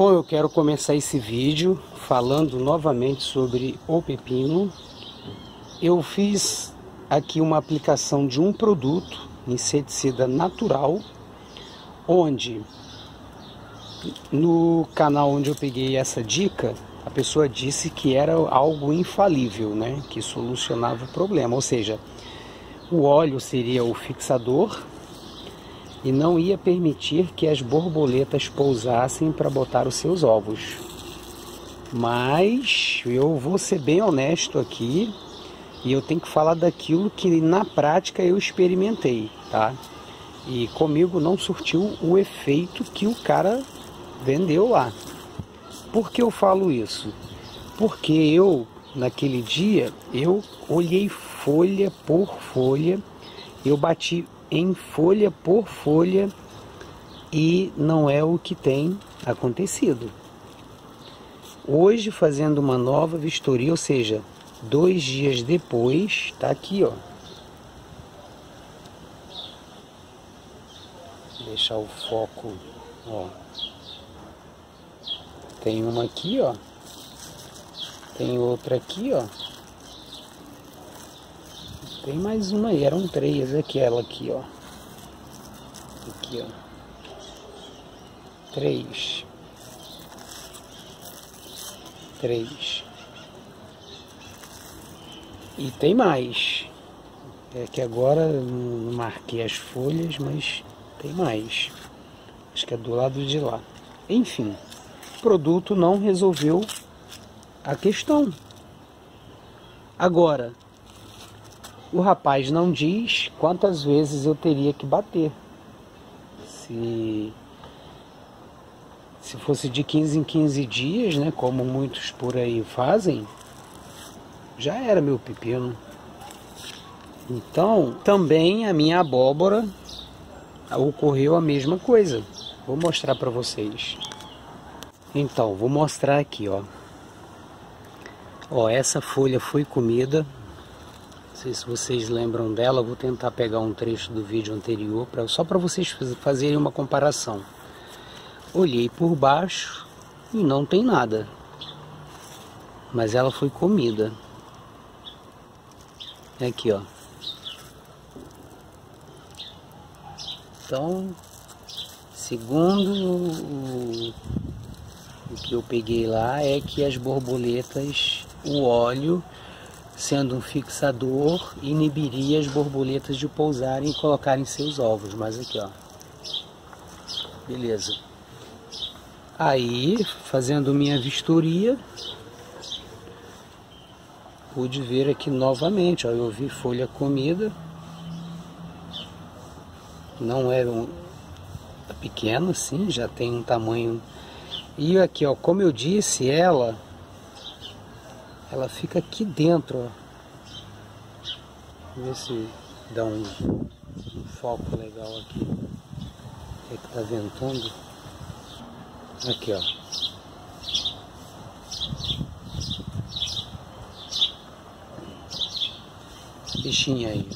Bom, eu quero começar esse vídeo falando novamente sobre o pepino. Eu fiz aqui uma aplicação de um produto, inseticida natural, onde no canal onde eu peguei essa dica, a pessoa disse que era algo infalível, né? Que solucionava o problema, ou seja, o óleo seria o fixador e não ia permitir que as borboletas pousassem para botar os seus ovos. Mas eu vou ser bem honesto aqui e eu tenho que falar daquilo que na prática eu experimentei, tá? E comigo não surtiu o efeito que o cara vendeu lá. Por que eu falo isso? Porque eu, naquele dia, eu olhei folha por folha, eu bati em folha por folha e não é o que tem acontecido. Hoje, fazendo uma nova vistoria, ou seja, 2 dias depois, tá aqui, ó. Deixar o foco, ó. Tem uma aqui, ó. Tem outra aqui, ó. Tem mais uma aí, eram 3, aquela aqui, ó. Aqui, ó. 3. E tem mais. É que agora não marquei as folhas, mas tem mais. Acho que é do lado de lá. Enfim, o produto não resolveu a questão. Agora, o rapaz não diz quantas vezes eu teria que bater. Se fosse de 15 em 15 dias, né, como muitos por aí fazem, já era meu pepino. Então, também a minha abóbora ocorreu a mesma coisa. Vou mostrar para vocês. Então, vou mostrar aqui, ó. Ó, essa folha foi comida. Não sei se vocês lembram dela, eu vou tentar pegar um trecho do vídeo anterior, só para vocês fazerem uma comparação. Olhei por baixo e não tem nada, mas ela foi comida. Aqui, ó. Então, segundo o que eu peguei lá, é que as borboletas, o óleo, sendo um fixador, inibiria as borboletas de pousarem e colocarem seus ovos. Mas aqui, ó, beleza. Aí, fazendo minha vistoria, pude ver aqui novamente, ó, eu vi folha comida. Não era pequena, sim, já tem um tamanho. E aqui, ó, como eu disse, ela fica aqui dentro, ó. Ver se dá um foco legal aqui. É que tá ventando. Aqui, ó. Bichinha aí.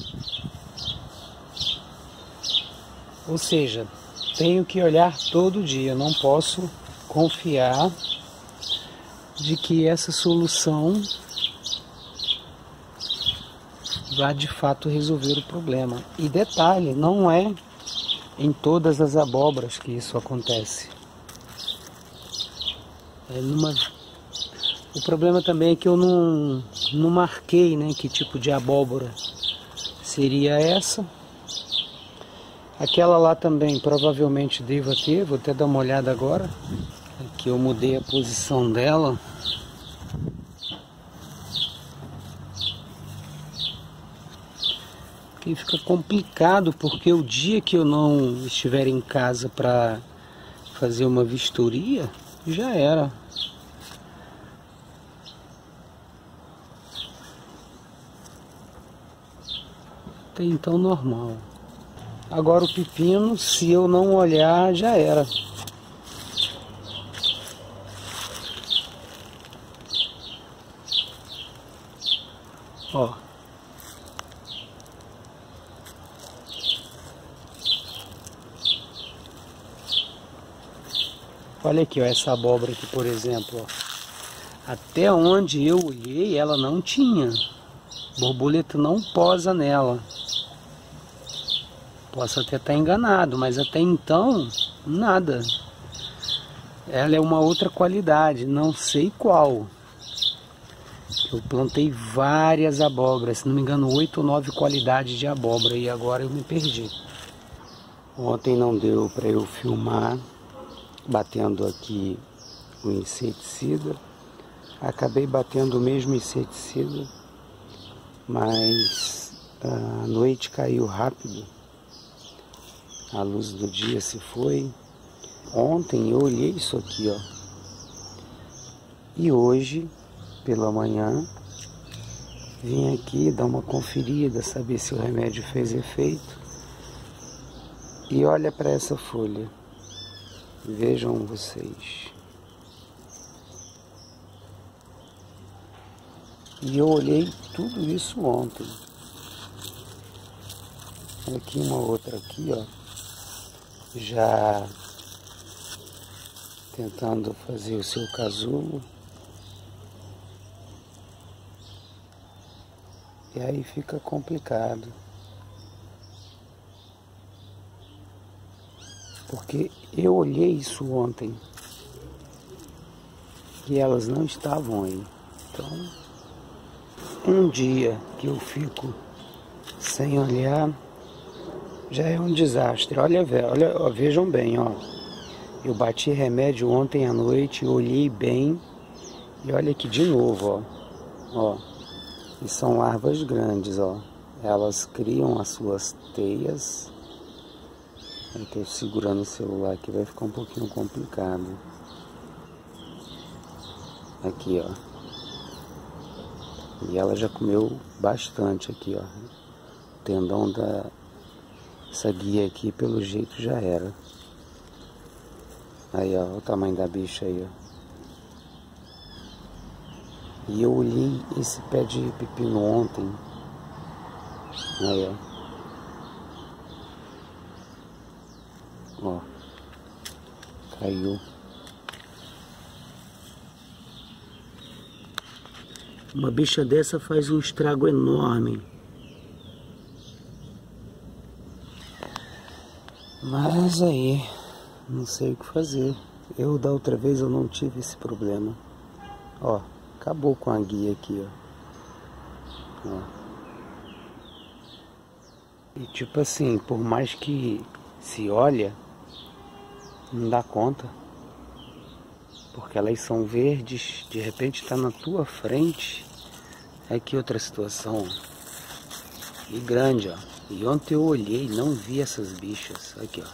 Ou seja, tenho que olhar todo dia. Não posso confiar de que essa solução vai de fato resolver o problema. E detalhe, não é em todas as abóboras que isso acontece. É numa... O problema também é que eu não marquei, né, que tipo de abóbora seria essa. Aquela lá também provavelmente devo ter, vou até dar uma olhada agora. Aqui eu mudei a posição dela. E fica complicado, porque o dia que eu não estiver em casa para fazer uma vistoria, já era. Até então normal. Agora o pepino, se eu não olhar, já era. Ó, Olha aqui, ó, essa abóbora aqui, por exemplo, ó. Até onde eu olhei, ela não tinha. Borboleta não posa nela. Posso até estar enganado, mas até então, nada. Ela é uma outra qualidade, não sei qual. Eu plantei várias abóboras, se não me engano 8 ou 9 qualidades de abóbora, e agora eu me perdi. Ontem não deu para eu filmar, batendo aqui o inseticida. Acabei batendo o mesmo inseticida, mas a noite caiu rápido. A luz do dia se foi. Ontem eu olhei isso aqui, ó. E hoje, pela manhã, vim aqui dar uma conferida, saber se o remédio fez efeito. E olha para essa folha. Vejam vocês. E eu olhei tudo isso ontem. Aqui uma outra aqui, ó. Já tentando fazer o seu casulo. E aí fica complicado, porque eu olhei isso ontem e elas não estavam aí. Então, um dia que eu fico sem olhar já é um desastre. Olha, olha, ó, vejam bem, ó. Eu bati remédio ontem à noite, olhei bem e olha aqui de novo, ó. Ó. E são larvas grandes, ó. Elas criam as suas teias. Eu estou segurando o celular aqui, vai ficar um pouquinho complicado. Aqui, ó. E ela já comeu bastante aqui, ó. O tendão da... Essa guia aqui, pelo jeito, já era. Aí, ó, olha o tamanho da bicha aí, ó. E eu olhei esse pé de pepino ontem. Aí, ó. Ó. Caiu. Uma bicha dessa faz um estrago enorme. Mas aí, não sei o que fazer. Eu da outra vez eu não tive esse problema. Ó. Acabou com a guia aqui, ó. Ó. E tipo assim, por mais que se olha, não dá conta. Porque elas são verdes, de repente tá na tua frente. Aqui outra situação. E grande, ó. E ontem eu olhei, não vi essas bichas. Aqui, ó. Não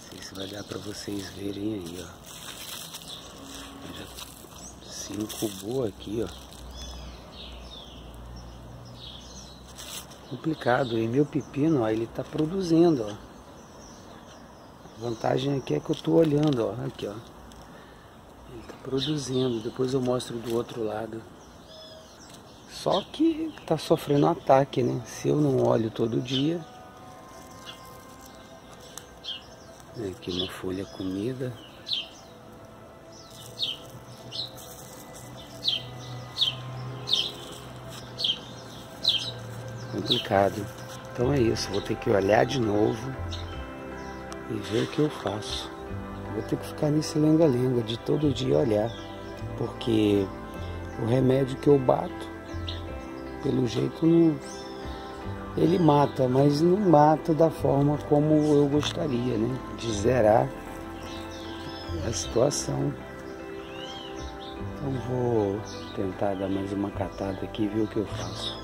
sei se vai dar pra vocês verem aí, ó. Se incubou aqui, ó. Complicado. E meu pepino, ó, ele tá produzindo, ó. A vantagem aqui é que eu tô olhando, ó. Aqui, ó. Ele tá produzindo. Depois eu mostro do outro lado. Só que tá sofrendo ataque, né? Se eu não olho todo dia. Aqui uma folha comida. Complicado. Então é isso, vou ter que olhar de novo e ver o que eu faço. Vou ter que ficar nesse lenga-lenga de todo dia olhar, porque o remédio que eu bato, pelo jeito, não... ele mata, mas não mata da forma como eu gostaria, né? De zerar a situação. Então vou tentar dar mais uma catada aqui e ver o que eu faço.